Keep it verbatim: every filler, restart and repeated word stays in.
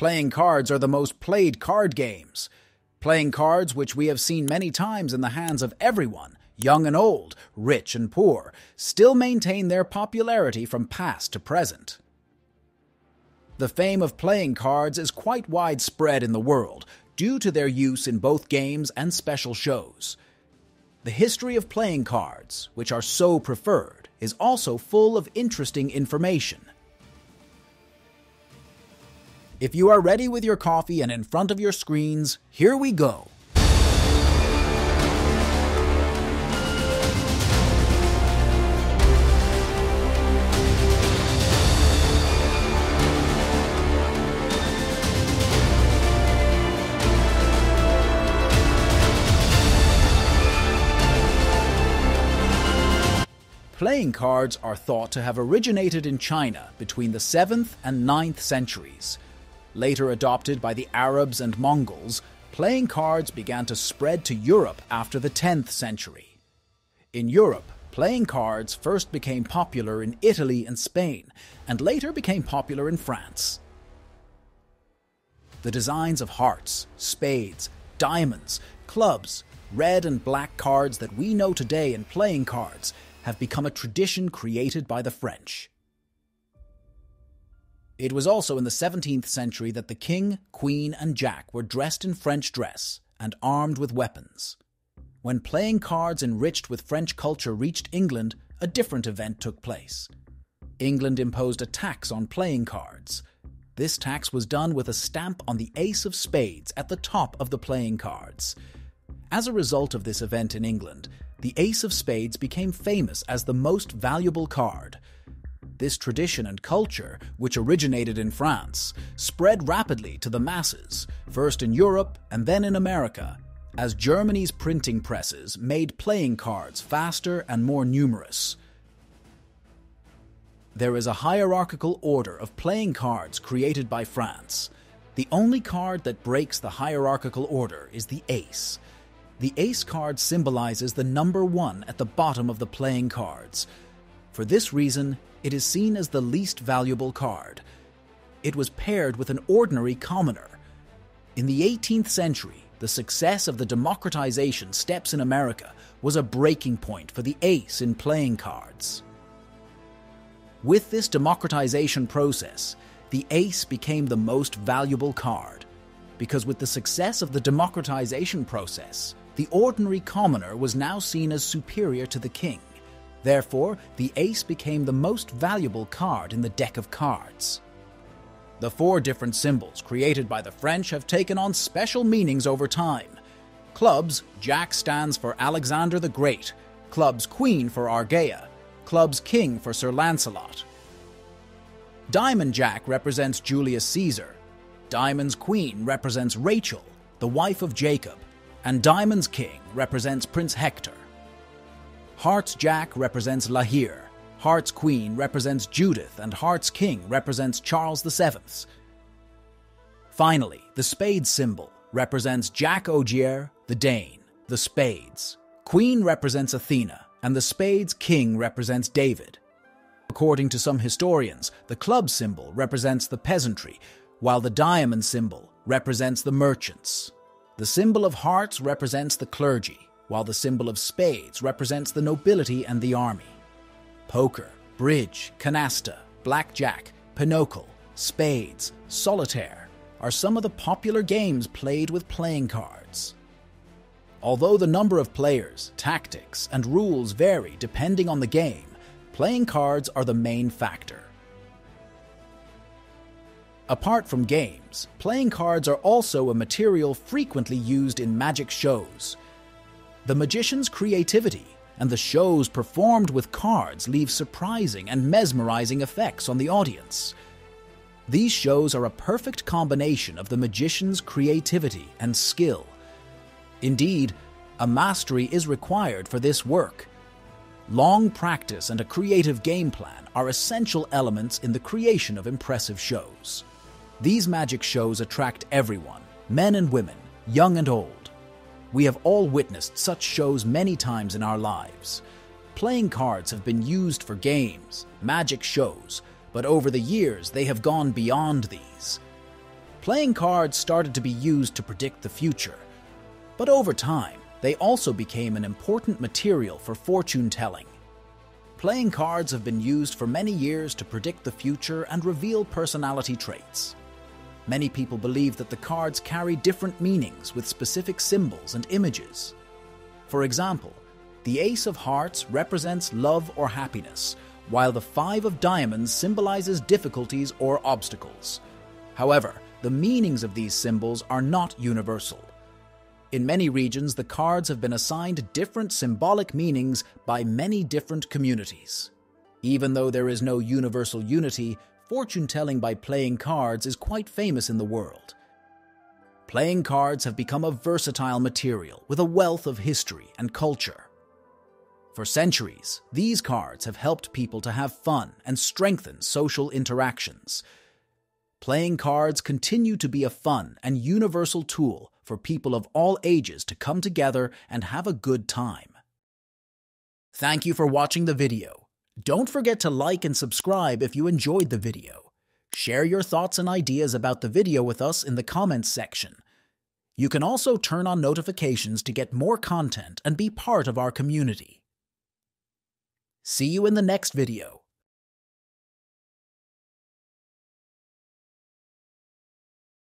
Playing cards are the most played card games. Playing cards, which we have seen many times in the hands of everyone, young and old, rich and poor, still maintain their popularity from past to present. The fame of playing cards is quite widespread in the world, due to their use in both games and special shows. The history of playing cards, which are so preferred, is also full of interesting information. If you are ready with your coffee and in front of your screens, here we go! Playing cards are thought to have originated in China between the seventh and ninth centuries. Later adopted by the Arabs and Mongols, playing cards began to spread to Europe after the tenth century. In Europe, playing cards first became popular in Italy and Spain, and later became popular in France. The designs of hearts, spades, diamonds, clubs, red and black cards that we know today in playing cards have become a tradition created by the French. It was also in the seventeenth century that the king, queen, and jack were dressed in French dress and armed with weapons. When playing cards enriched with French culture reached England, a different event took place. England imposed a tax on playing cards. This tax was done with a stamp on the ace of spades at the top of the playing cards. As a result of this event in England, the ace of spades became famous as the most valuable card. This tradition and culture, which originated in France, spread rapidly to the masses, first in Europe and then in America, as Germany's printing presses made playing cards faster and more numerous. There is a hierarchical order of playing cards created by France. The only card that breaks the hierarchical order is the ace. The ace card symbolizes the number one at the bottom of the playing cards. For this reason, it is seen as the least valuable card. It was paired with an ordinary commoner. In the eighteenth century, the success of the democratization steps in America was a breaking point for the ace in playing cards. With this democratization process, the ace became the most valuable card, because with the success of the democratization process, the ordinary commoner was now seen as superior to the king. Therefore, the ace became the most valuable card in the deck of cards. The four different symbols created by the French have taken on special meanings over time. Clubs, jack stands for Alexander the Great, clubs queen for Argaea, clubs king for Sir Lancelot. Diamond jack represents Julius Caesar, diamonds queen represents Rachel, the wife of Jacob, and diamonds king represents Prince Hector. Hearts jack represents Lahir, hearts queen represents Judith, and hearts king represents Charles the Seventh. Finally, the spade symbol represents Jack Ogier, the Dane, the spades. Queen represents Athena, and the spades king represents David. According to some historians, the club symbol represents the peasantry, while the diamond symbol represents the merchants. The symbol of hearts represents the clergy, while the symbol of spades represents the nobility and the army. Poker, bridge, canasta, blackjack, pinochle, spades, solitaire are some of the popular games played with playing cards. Although the number of players, tactics, and rules vary depending on the game, playing cards are the main factor. Apart from games, playing cards are also a material frequently used in magic shows. The magician's creativity and the shows performed with cards leave surprising and mesmerizing effects on the audience. These shows are a perfect combination of the magician's creativity and skill. Indeed, a mastery is required for this work. Long practice and a creative game plan are essential elements in the creation of impressive shows. These magic shows attract everyone, men and women, young and old. We have all witnessed such shows many times in our lives. Playing cards have been used for games, magic shows, but over the years they have gone beyond these. playing cards started to be used to predict the future. But over time, they also became an important material for fortune-telling. Playing cards have been used for many years to predict the future and reveal personality traits. Many people believe that the cards carry different meanings with specific symbols and images. For example, the Ace of Hearts represents love or happiness, while the Five of Diamonds symbolizes difficulties or obstacles. However, the meanings of these symbols are not universal. In many regions, the cards have been assigned different symbolic meanings by many different communities. Even though there is no universal unity, fortune-telling by playing cards is quite famous in the world. Playing cards have become a versatile material with a wealth of history and culture. For centuries, these cards have helped people to have fun and strengthen social interactions. Playing cards continue to be a fun and universal tool for people of all ages to come together and have a good time. Thank you for watching the video. Don't forget to like and subscribe if you enjoyed the video. Share your thoughts and ideas about the video with us in the comments section. You can also turn on notifications to get more content and be part of our community. See you in the next video.